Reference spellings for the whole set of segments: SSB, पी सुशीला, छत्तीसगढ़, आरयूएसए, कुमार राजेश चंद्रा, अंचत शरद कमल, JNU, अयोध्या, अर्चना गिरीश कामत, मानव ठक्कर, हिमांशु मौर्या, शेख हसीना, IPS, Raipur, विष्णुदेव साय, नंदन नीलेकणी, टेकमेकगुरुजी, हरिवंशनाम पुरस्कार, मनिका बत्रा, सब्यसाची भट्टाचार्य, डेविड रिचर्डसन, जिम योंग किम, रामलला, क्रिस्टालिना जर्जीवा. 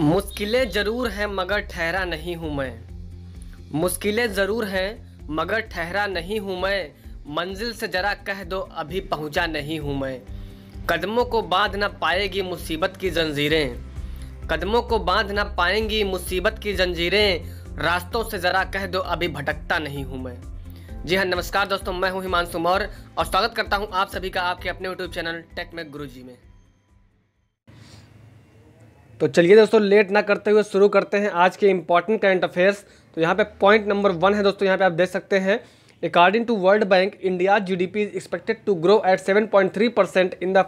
मुश्किलें ज़रूर हैं मगर ठहरा नहीं हूँ मैं, मुश्किलें ज़रूर हैं मगर ठहरा नहीं हूँ मैं, मंजिल से ज़रा कह दो अभी पहुँचा नहीं हूँ मैं। कदमों को बांध ना पाएगी मुसीबत की जंजीरें, कदमों को बांध ना पाएंगी मुसीबत की जंजीरें, रास्तों से ज़रा कह दो अभी भटकता नहीं हूँ मैं। जी हाँ, नमस्कार दोस्तों, मैं हूँ हिमांशु मौर्या और स्वागत करता हूँ आप सभी का आपके अपने यूट्यूब चैनल टेकमेकगुरुजी में। तो चलिए दोस्तों, लेट ना करते हुए शुरू करते हैं आज के इम्पॉर्टेंट करंट अफेयर्स। तो यहाँ पे पॉइंट नंबर 1 है दोस्तों, यहाँ पे आप देख सकते हैं, according to World Bank India GDP is expected to grow at 7.3% in the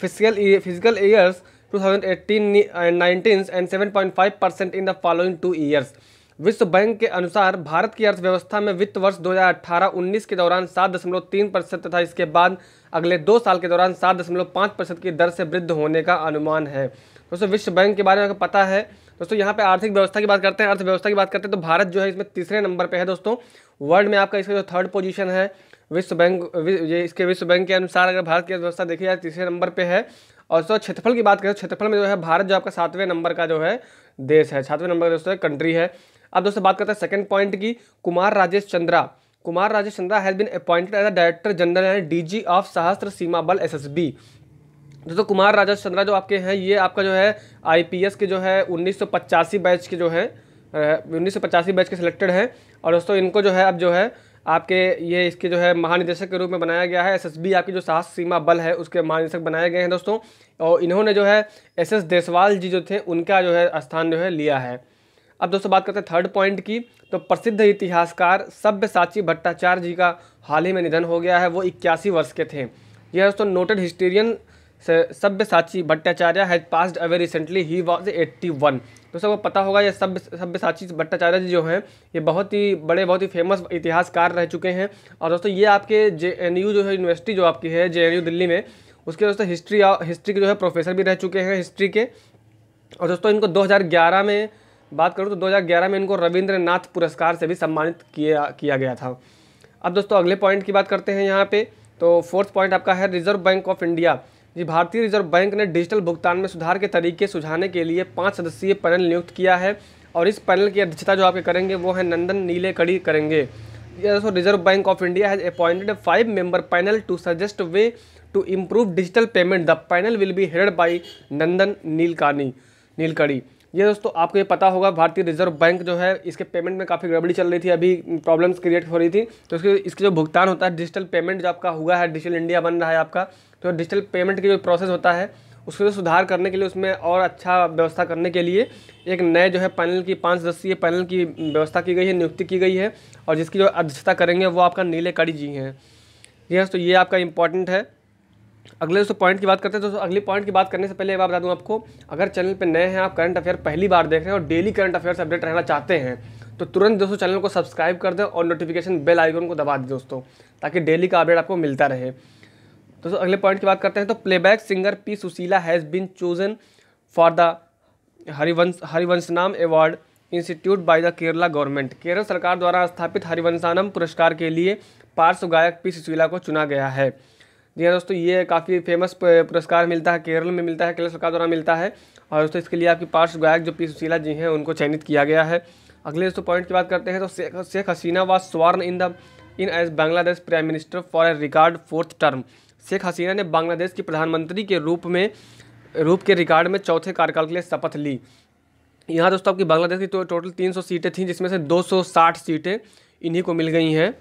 physical years 2018-19 and 7.5% in the following 2 years. विश्व बैंक के अनुसार भारत की अर्थव्यवस्था में वित्त वर्ष 2018-19 के दौरान 7.3% तथा इसके बाद अगले 2 साल के दौरान 7.5% की दर से वृद्धि होने का अनुमान है। दोस्तों, विश्व बैंक के बारे में आपको पता है। दोस्तों, यहाँ पे आर्थिक व्यवस्था की बात करते हैं, अर्थव्यवस्था की बात करते हैं तो भारत जो है इसमें तीसरे नंबर पे है दोस्तों। वर्ल्ड में आपका इसका जो 3rd पोजीशन है विश्व बैंक के अनुसार अगर भारत की अर्थव्यवस्था देखी जाए तीसरे नंबर पर है। और सो क्षेत्रफल की बात करें, क्षेत्रफल में जो है भारत जो आपका 7वें नंबर का जो है देश है, 7वें नंबर का दोस्तों कंट्री है। अब दोस्तों बात करते हैं 2nd पॉइंट की, कुमार राजेश चंद्रा has been appointed as a director general and DG of Sashastra Seema बल SSB। दोस्तों, कुमार राजेश चंद्रा जो आपके हैं ये आपका जो है IPS के जो है 1985 बैच के जो है 1985 बैच के सिलेक्टेड हैं। और दोस्तों इनको जो है आपके ये इसके जो है महानिदेशक के रूप में बनाया गया है। SSB आपकी जो सशस्त्र सीमा बल है उसके महानिदेशक बनाए गए हैं दोस्तों। और इन्होंने जो है SS देशवाल जी जो थे उनका जो है स्थान जो है लिया है। अब दोस्तों बात करते हैं 3rd पॉइंट की, तो प्रसिद्ध इतिहासकार सब्यसाची भट्टाचार्य जी का हाल ही में निधन हो गया है, वो 81 वर्ष के थे। यह दोस्तों noted historian सब्यसाची भट्टाचार्य has passed away recently, he was 81। दोस्तों को पता होगा ये सब्यसाची भट्टाचार्य जी जो हैं ये बहुत ही फेमस इतिहासकार रह चुके हैं। और दोस्तों ये आपके JNU जो है यूनिवर्सिटी जो आपकी है JNU दिल्ली में उसके दोस्तों हिस्ट्री के जो है प्रोफेसर भी रह चुके हैं हिस्ट्री के। और दोस्तों इनको 2011 में इनको रविंद्रनाथ पुरस्कार से भी सम्मानित किया गया था। अब दोस्तों अगले पॉइंट की बात करते हैं यहाँ पे, तो 4th पॉइंट आपका है रिजर्व बैंक ऑफ इंडिया जी। भारतीय रिजर्व बैंक ने डिजिटल भुगतान में सुधार के तरीके सुझाने के लिए 5 सदस्यीय पैनल नियुक्त किया है और इस पैनल की अध्यक्षता जो आपके करेंगे वो है नंदन नीलेकणी करेंगे। दोस्तों, Reserve Bank of India has appointed a 5 member panel to suggest way to improve digital payment. The panel will be headed by Nandan Nilekani. ये दोस्तों आपको ये पता होगा भारतीय रिजर्व बैंक जो है इसके पेमेंट में काफ़ी गड़बड़ी चल रही थी, अभी प्रॉब्लम्स क्रिएट हो रही थी, तो इसके जो भुगतान होता है डिजिटल पेमेंट जो आपका हुआ है, डिजिटल इंडिया बन रहा है आपका, तो डिजिटल पेमेंट की जो प्रोसेस होता है उसको सुधार करने के लिए, उसमें और अच्छा व्यवस्था करने के लिए एक नए जो है पैनल की 5 सदस्यीय पैनल की व्यवस्था की गई है, नियुक्ति की गई है और जिसकी जो अध्यक्षता करेंगे वो आपका नीलेकणी जी हैं। जी दोस्तों, ये आपका इंपॉर्टेंट है। अगले दोस्तों पॉइंट की बात करते हैं। दोस्तों अगले पॉइंट की बात करने से पहले मैं बता दूं आपको, अगर चैनल पर नए हैं, आप करंट अफेयर पहली बार देख रहे हैं और डेली करंट अफेयर्स अपडेट रहना चाहते हैं तो तुरंत दोस्तों चैनल को सब्सक्राइब कर दें और नोटिफिकेशन बेल आइकन को दबा दें दोस्तों, ताकि डेली का अपडेट आपको मिलता रहे। दोस्तों अगले पॉइंट की बात करते हैं, तो playback singer पी सुशीला has been chosen for the Harivanshanam award institute by the Kerala government. Kerala सरकार द्वारा स्थापित हरिवंशनाम पुरस्कार के लिए पार्श्व गायक पी सुशीला को चुना गया है। जी हाँ दोस्तों, ये काफ़ी फेमस पुरस्कार मिलता है, केरल में मिलता है, केरल सरकार द्वारा मिलता है। और दोस्तों इसके लिए आपकी पार्श्व गायक जो पी सुशीला जी हैं उनको चयनित किया गया है। अगले दोस्तों पॉइंट की बात करते हैं, तो शेख हसीना was sworn in as Bangladesh prime minister for a record 4th term. शेख हसीना ने बांग्लादेश की प्रधानमंत्री के रूप के रिकॉर्ड में 4थे कार्यकाल के लिए शपथ ली। यहाँ दोस्तों आपकी बांग्लादेश की टोटल 300 सीटें थीं, जिसमें से 260 सीटें इन्हीं को मिल गई हैं,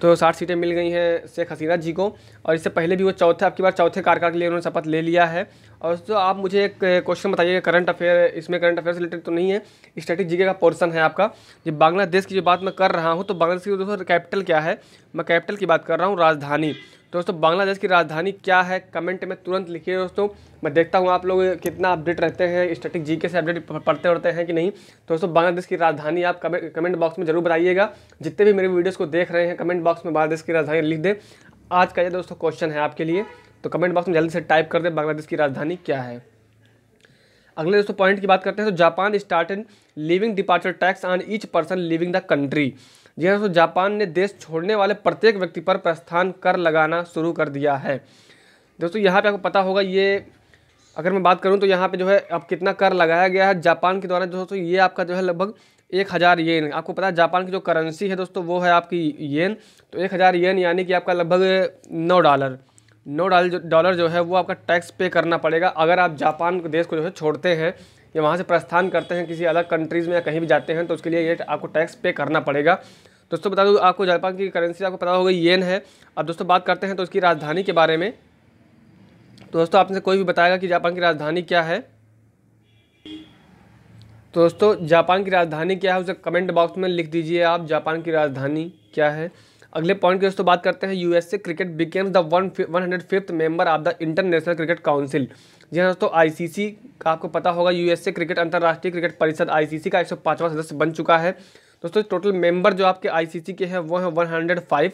तो 60 सीटें मिल गई हैं शेख हसीना जी को। और इससे पहले भी वो आपकी बार चौथे कार्यकाल के लिए उन्होंने शपथ ले लिया है। और दोस्तों आप मुझे एक क्वेश्चन बताइए, करंट अफेयर से रिलेटेड तो नहीं है, स्टैटिक जीके का पोर्शन है आपका। जब बांग्लादेश की जो बात मैं कर रहा हूँ तो बांग्लादेश की दोस्तों कैपिटल क्या है, मैं कैपिटल की बात कर रहा हूँ, राजधानी। तो दोस्तों बांग्लादेश की राजधानी क्या है, कमेंट में तुरंत लिखिए दोस्तों। मैं देखता हूँ आप लोग कितना अपडेट रहते हैं, स्टैटिक जीके से अपडेट पढ़ते रहते हैं कि नहीं। तो दोस्तों बांग्लादेश की राजधानी आप कमेंट बॉक्स में जरूर बताइएगा। जितने भी मेरे वीडियोस को देख रहे हैं कमेंट बॉक्स में बांग्लादेश की राजधानी लिख दें। आज का ये दोस्तों क्वेश्चन है आपके लिए, तो कमेंट बॉक्स में जल्दी से टाइप कर दें बांग्लादेश की राजधानी क्या है। अगले दोस्तों पॉइंट की बात करते हैं, तो Japan started living departure tax on each person leaving the country. जी हाँ दोस्तों, जापान ने देश छोड़ने वाले प्रत्येक व्यक्ति पर प्रस्थान कर लगाना शुरू कर दिया है। दोस्तों यहाँ पे आपको पता होगा ये अगर मैं बात करूं तो यहाँ पे जो है अब कितना कर लगाया गया है जापान के द्वारा दोस्तों, ये आपका जो है लगभग 1000 येन। आपको पता है जापान की जो करेंसी है दोस्तों वो है आपकी येन, तो 1000 येन यानी कि आपका लगभग $9 जो है वो आपका टैक्स पे करना पड़ेगा अगर आप जापान देश को जो है छोड़ते हैं या वहाँ से प्रस्थान करते हैं किसी अलग कंट्रीज़ में या कहीं भी जाते हैं, तो उसके लिए ये आपको टैक्स पे करना पड़ेगा। दोस्तों बता दूँ आपको जापान की करेंसी आपको पता होगा येन है। अब दोस्तों बात करते हैं तो इसकी राजधानी के बारे में। तो दोस्तों आपने कोई भी बताएगा कि जापान की राजधानी क्या है, तो दोस्तों जापान की राजधानी क्या है उसे कमेंट बॉक्स में लिख दीजिए आप, जापान की राजधानी क्या है। अगले पॉइंट की दोस्तों बात करते हैं, USA cricket became the 105th member of the International Cricket Council. जी हाँ दोस्तों आईसीसी का आपको पता होगा, यूएसए क्रिकेट अंतर्राष्ट्रीय क्रिकेट परिषद आईसीसी का 105वां सदस्य बन चुका है। दोस्तों टोटल मेंबर जो आपके आईसीसी के हैं वो हैं 105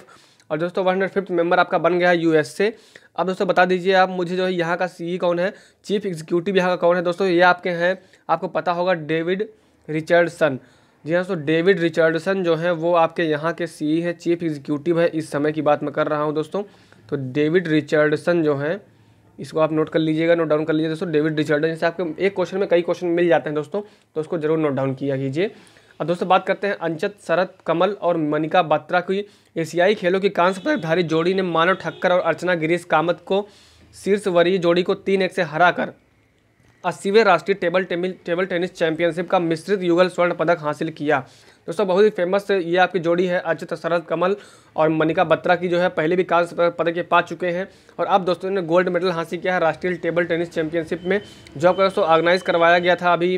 और दोस्तों 105th मेंबर आपका बन गया है यूएसए। अब दोस्तों बता दीजिए आप मुझे जो है यहाँ का सीई कौन है, चीफ एग्जीक्यूटिव यहाँ का कौन है। दोस्तों ये आपके हैं, आपको पता होगा डेविड रिचर्डसन। जी हाँ दोस्तों डेविड रिचर्डसन जो है वो आपके यहाँ के सीई है, चीफ एग्जीक्यूटिव है, इस समय की बात मैं कर रहा हूँ दोस्तों। तो डेविड रिचर्डसन जो है इसको आप नोट कर लीजिएगा, नोट डाउन कर लीजिए दोस्तों। डेविड रिचर्डसन जैसे आपके एक क्वेश्चन में कई क्वेश्चन मिल जाते हैं दोस्तों, तो उसको जरूर नोट डाउन किया कीजिए। अब दोस्तों बात करते हैं अंचत शरद कमल और मनिका बत्रा की। एशियाई खेलों की कांस्य पदकधारी जोड़ी ने मानव ठक्कर और अर्चना गिरीश कामत को शीर्ष वरीय जोड़ी को 3-1 से हराकर 80वें राष्ट्रीय टेबल टेनिस चैंपियनशिप का मिश्रित युगल स्वर्ण पदक हासिल किया। दोस्तों बहुत ही फेमस ये आपकी जोड़ी है अंचत शरद कमल और मनिका बत्रा की, जो है पहले भी कांस्य पदक ये पा चुके हैं और अब दोस्तों ने गोल्ड मेडल हासिल किया है राष्ट्रीय टेबल टेनिस चैंपियनशिप में, जो आपका दोस्तों ऑर्गेनाइज करवाया गया था, अभी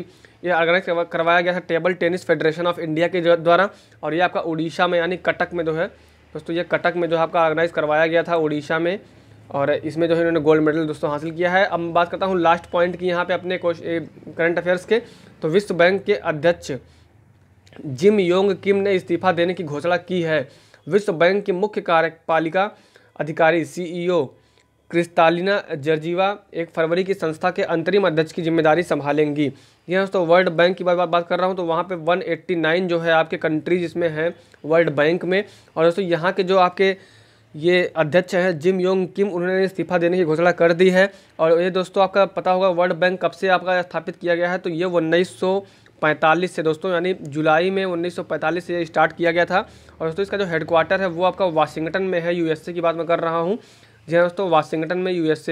ये ऑर्गेनाइज करवाया गया था Table Tennis Federation of India के द्वारा। और ये आपका उड़ीसा में यानी कटक में जो है दोस्तों, ये कटक में जो आपका ऑर्गेनाइज करवाया गया था उड़ीसा में, और इसमें जो है इन्होंने गोल्ड मेडल दोस्तों हासिल किया है। अब बात करता हूँ लास्ट पॉइंट की यहाँ पे अपने करंट अफेयर्स के। तो विश्व बैंक के अध्यक्ष जिम योंग किम ने इस्तीफा देने की घोषणा की है। विश्व बैंक की मुख्य कार्यपालिका अधिकारी CEO क्रिस्टालिना जर्जीवा 1 फरवरी की संस्था के अंतरिम अध्यक्ष की जिम्मेदारी संभालेंगी। ये दोस्तों वर्ल्ड बैंक की बात कर रहा हूँ, तो वहाँ पे 189 जो है आपके कंट्रीज इसमें हैं वर्ल्ड बैंक में। और दोस्तों यहाँ के जो आपके ये अध्यक्ष हैं जिम योंग किम, उन्होंने इस्तीफा देने की घोषणा कर दी है। और ये दोस्तों आपका पता होगा वर्ल्ड बैंक कब से आपका स्थापित किया गया है, तो ये 1945 से दोस्तों, यानी जुलाई में 1945 से ये स्टार्ट किया गया था। और दोस्तों इसका जो हेडक्वार्टर है वो आपका वाशिंगटन में है, यूएसए की बात मैं कर रहा हूँ। जी हाँ दोस्तों वाशिंगटन में यूएस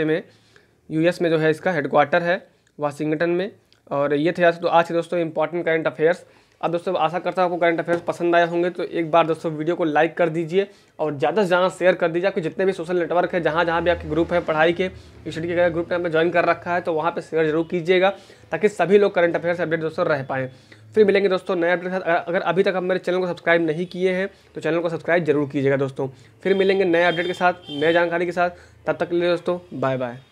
में जो है इसका हेडक्वार्टर है वाशिंगटन में। और ये थे आज के दोस्तों इंपॉर्टेंट करंट अफेयर्स। अब दोस्तों आशा करता हूँ आपको करंट अफेयर्स पसंद आए होंगे, तो एक बार दोस्तों वीडियो को लाइक कर दीजिए और ज़्यादा से ज़्यादा शेयर कर दीजिए। आपके जितने भी सोशल नेटवर्क है, जहाँ जहाँ भी आपके ग्रुप है पढ़ाई के, स्टडी के ग्रुप ने आपने ज्वाइन कर रखा है, तो वहाँ पर शेयर जरूर कीजिएगा ताकि सभी लोग करंट अफेयर्स अपडेट दोस्तों रह पाएँ। फिर मिलेंगे दोस्तों नए अपडेट के साथ। अगर अभी तक आप मेरे चैनल को सब्सक्राइब नहीं किए हैं तो चैनल को सब्सक्राइब जरूर कीजिएगा दोस्तों। फिर मिलेंगे नए अपडेट के साथ, नए जानकारी के साथ। तब तक के लिए दोस्तों बाय बाय।